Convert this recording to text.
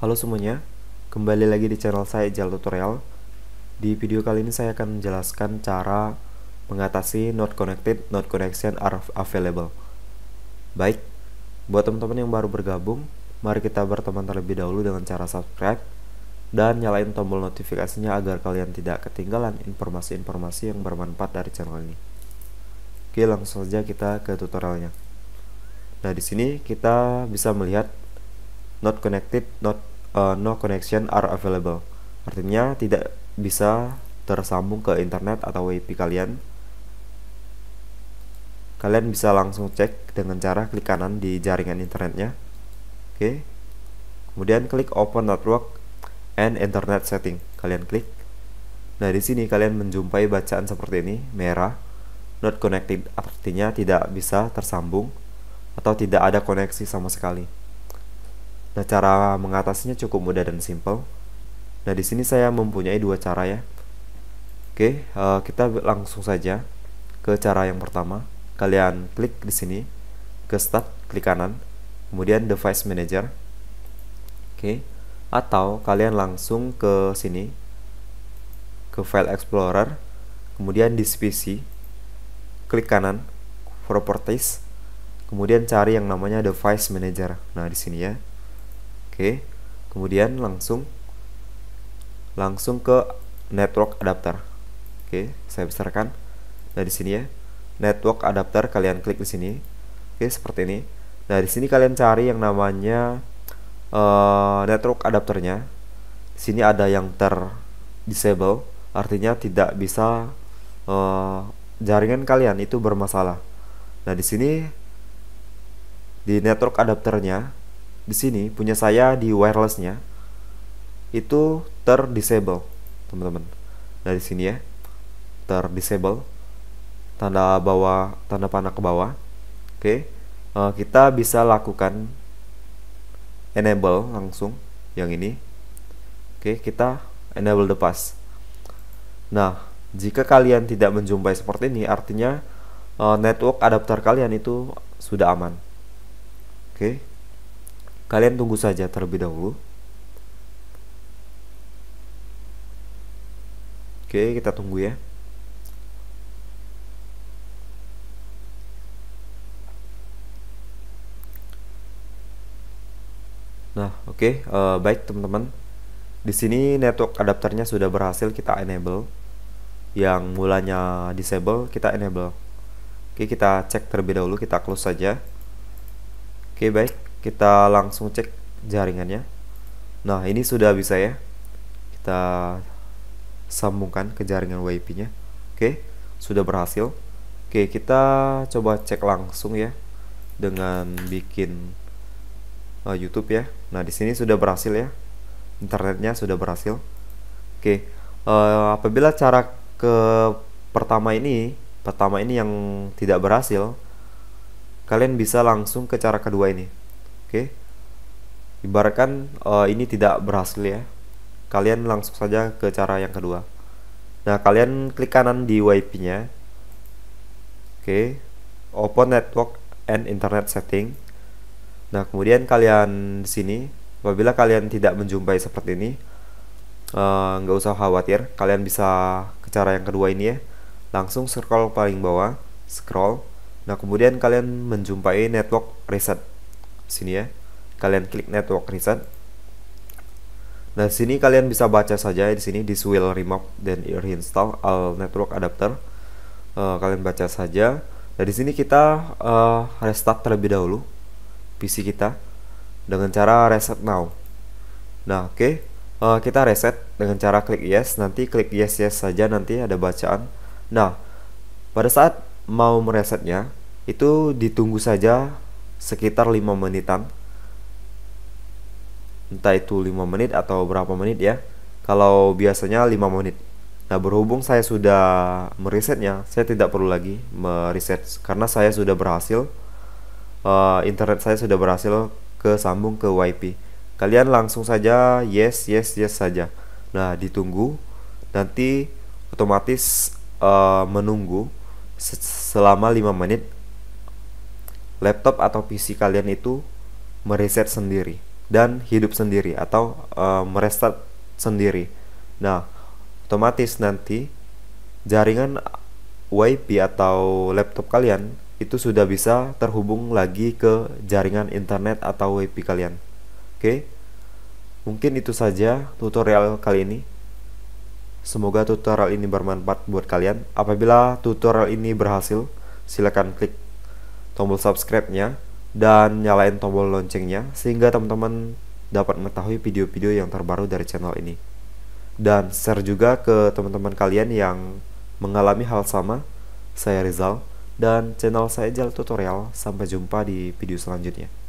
Halo semuanya, kembali lagi di channel saya Ijal Tutorial. Di video kali ini saya akan menjelaskan cara mengatasi not connected, not connection are available. Baik, buat teman-teman yang baru bergabung, mari kita berteman terlebih dahulu dengan cara subscribe dan nyalain tombol notifikasinya agar kalian tidak ketinggalan informasi-informasi yang bermanfaat dari channel ini. Oke, langsung saja kita ke tutorialnya. Nah, di sini kita bisa melihat not connected, no connection are available. Artinya tidak bisa tersambung ke internet atau WiFi kalian. Kalian bisa langsung cek dengan cara klik kanan di jaringan internetnya. Oke. Kemudian klik open network and internet setting. Kalian klik. Nah, di sini kalian menjumpai bacaan seperti ini, merah. Not connected artinya tidak bisa tersambung atau tidak ada koneksi sama sekali. Nah, cara mengatasinya cukup mudah dan simple. Nah, di sini saya mempunyai dua cara ya. Oke, kita langsung saja ke cara yang pertama. Kalian klik di sini ke Start, klik kanan, kemudian Device Manager. Oke, atau kalian langsung ke sini ke File Explorer, kemudian di PC klik kanan Properties, kemudian cari yang namanya Device Manager. Nah, di sini ya. Oke, kemudian langsung ke network adapter. Oke, saya besarkan. Nah, di sini ya, network adapter, kalian klik di sini. Oke, seperti ini. Nah, di sini kalian cari yang namanya network adapternya. Di sini ada yang terdisable, artinya tidak bisa, jaringan kalian itu bermasalah. Nah, di sini di network adapternya, di sini punya saya di wirelessnya itu terdisable, teman-teman. Nah, di sini ya, terdisable, tanda bawah, tanda panah ke bawah. Oke, kita bisa lakukan enable langsung yang ini. Oke, kita enable the pass. Nah, jika kalian tidak menjumpai seperti ini, artinya network adapter kalian itu sudah aman. Oke. Kalian tunggu saja terlebih dahulu. Oke, kita tunggu ya. Nah, oke, baik teman-teman. Di sini network adapternya sudah berhasil kita enable. Yang mulanya disable kita enable. Oke, kita cek terlebih dahulu, kita close saja. Oke, baik. Kita langsung cek jaringannya. Nah, ini sudah bisa ya, kita sambungkan ke jaringan WiFi nya. Oke, sudah berhasil. Oke, kita coba cek langsung ya dengan bikin YouTube ya. Nah, di sini sudah berhasil ya, internetnya sudah berhasil. Oke, apabila cara ke pertama ini yang tidak berhasil, kalian bisa langsung ke cara kedua ini. Oke, ibaratkan ini tidak berhasil ya, kalian langsung saja ke cara yang kedua. Nah, kalian klik kanan di WiFi nya. Oke, open network and internet setting. Nah, kemudian kalian di sini, apabila kalian tidak menjumpai seperti ini, nggak usah khawatir, kalian bisa ke cara yang kedua ini ya. Langsung scroll paling bawah, scroll. Nah, kemudian kalian menjumpai network reset. Sini ya, kalian klik network reset. Nah, sini kalian bisa baca saja di sini, this will remove then reinstall all network adapter. Kalian baca saja. Nah, di sini kita restart terlebih dahulu PC kita dengan cara reset now. Nah, oke, kita reset dengan cara klik yes. Nanti klik yes yes saja, nanti ada bacaan. Nah, pada saat mau meresetnya itu ditunggu saja sekitar 5 menitan, entah itu 5 menit atau berapa menit ya, kalau biasanya 5 menit. Nah, berhubung saya sudah meresetnya, saya tidak perlu lagi mereset karena saya sudah berhasil, internet saya sudah berhasil kesambung ke WiFi. Kalian langsung saja yes yes yes saja. Nah, ditunggu, nanti otomatis menunggu selama 5 menit laptop atau PC kalian itu mereset sendiri. dan hidup sendiri atau merestart sendiri. Nah, otomatis nanti jaringan WiFi atau laptop kalian itu sudah bisa terhubung lagi ke jaringan internet atau WiFi kalian. Oke, mungkin itu saja tutorial kali ini. Semoga tutorial ini bermanfaat buat kalian. Apabila tutorial ini berhasil, silakan klik tombol subscribe-nya dan nyalain tombol loncengnya sehingga teman-teman dapat mengetahui video-video yang terbaru dari channel ini. Dan share juga ke teman-teman kalian yang mengalami hal sama. Saya Rizal dan channel saya Ijal Tutorial. Sampai jumpa di video selanjutnya.